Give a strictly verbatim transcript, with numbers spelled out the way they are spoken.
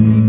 Just